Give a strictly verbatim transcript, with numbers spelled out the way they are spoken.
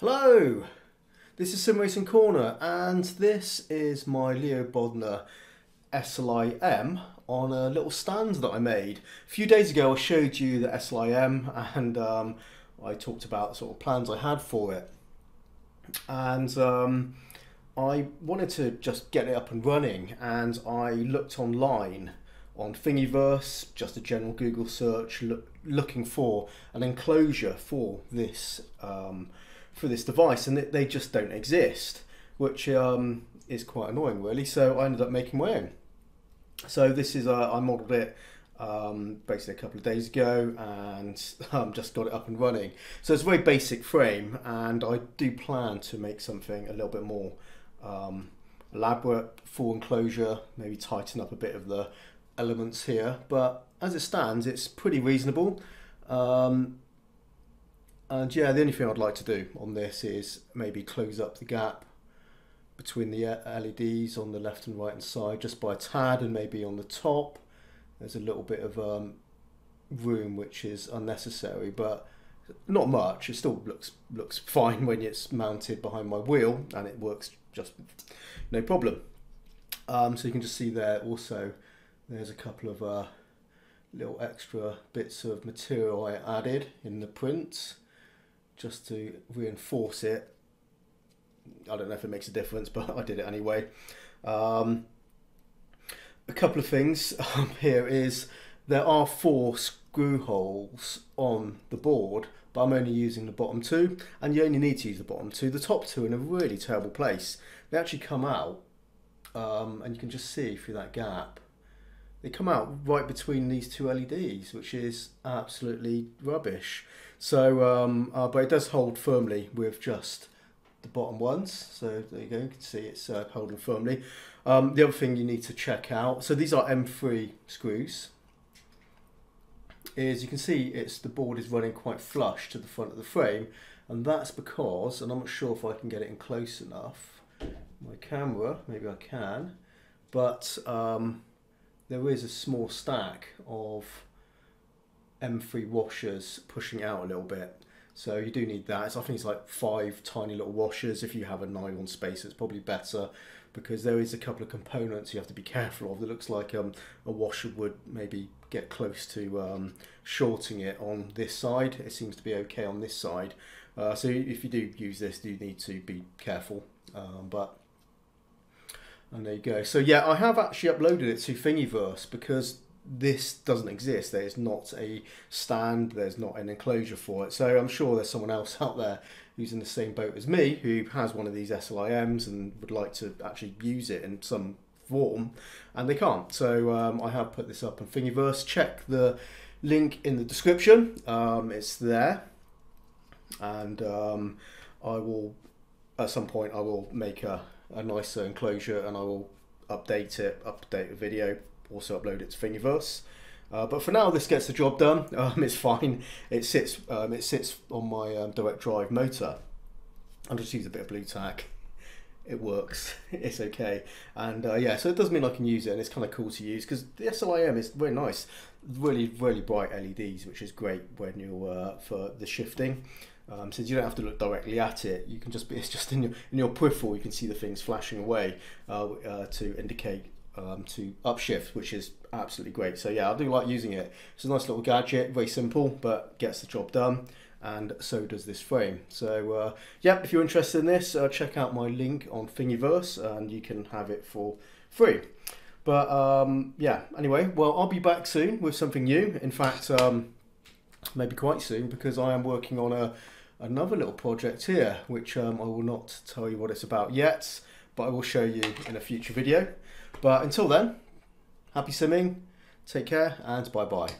Hello, this is Sim Racing Corner and this is my Leo Bodnar S L I M on a little stand that I made. A few days ago I showed you the S L I M and um, I talked about the sort of plans I had for it. And um, I wanted to just get it up and running, and I looked online on Thingiverse, just a general Google search, look, looking for an enclosure for this um, for this device, and they just don't exist, which um, is quite annoying really. So I ended up making my own. So this is, uh, I modelled it um, basically a couple of days ago and um, just got it up and running. So it's a very basic frame, and I do plan to make something a little bit more um, elaborate for enclosure, maybe tighten up a bit of the elements here, but as it stands it's pretty reasonable. Um, And yeah, the only thing I'd like to do on this is maybe close up the gap between the L E Ds on the left and right hand side just by a tad, and maybe on the top there's a little bit of um, room which is unnecessary, but not much. It still looks looks fine when it's mounted behind my wheel, and it works just no problem. Um, so you can just see there also there's a couple of uh, little extra bits of material I added in the print, just to reinforce it. I don't know if it makes a difference, but I did it anyway. Um, a couple of things um, here is there are four screw holes on the board, but I'm only using the bottom two, and you only need to use the bottom two. The top two are in a really terrible place. They actually come out, um, and you can just see through that gap, they come out right between these two L E Ds, which is absolutely rubbish. So, um, uh, but it does hold firmly with just the bottom ones. So there you go, you can see it's uh, holding firmly. Um, the other thing you need to check out, so these are M three screws, is you can see it's the board is running quite flush to the front of the frame, and that's because, and I'm not sure if I can get it in close enough, my camera, maybe I can, but um, there is a small stack of M three washers pushing out a little bit, so you do need that. It's, I think it's like five tiny little washers. If you have a nylon spacer, it's probably better, because there is a couple of components you have to be careful of. That looks like um, a washer would maybe get close to um, shorting it on this side. It seems to be okay on this side, uh, so if you do use this, you need to be careful. Um, but and there you go. So yeah, I have actually uploaded it to Thingiverse, because this doesn't exist. There's not a stand, there's not an enclosure for it. So I'm sure there's someone else out there who's in the same boat as me who has one of these S L I Ms and would like to actually use it in some form, and they can't. So um, I have put this up on Thingiverse. Check the link in the description. Um, it's there, and um, I will at some point I will make a a nicer enclosure, and I will update it, update the video, also upload it to Thingiverse. Uh, but for now, this gets the job done. Um, it's fine. It sits. Um, it sits on my um, direct drive motor. I'll just use a bit of blue tack. It works. It's okay. And uh, yeah, so it does mean I can use it, and it's kind of cool to use, because the S L I M is very nice. Really, really bright L E Ds, which is great when you're uh, for the shifting. Um, since you don't have to look directly at it, you can just be, it's just in your, in your peripheral, you can see the things flashing away uh, uh, to indicate um, to upshift, which is absolutely great. So yeah, I do like using it. It's a nice little gadget, very simple, but gets the job done, and so does this frame. So uh, yeah, if you're interested in this, uh, check out my link on Thingiverse, and you can have it for free. But um, yeah, anyway, well, I'll be back soon with something new. In fact, um, maybe quite soon, because I am working on a another little project here, which um, I will not tell you what it's about yet, but I will show you in a future video. But until then, happy simming, take care, and bye bye.